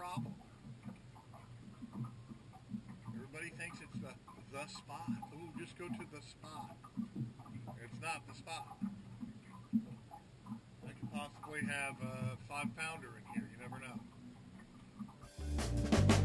problem. Everybody thinks it's the spot. Ooh, just go to the spot. It's not the spot. I could possibly have a 5-pounder in here. You never know.